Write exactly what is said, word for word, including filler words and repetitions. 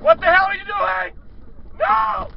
What the hell are you doing? No!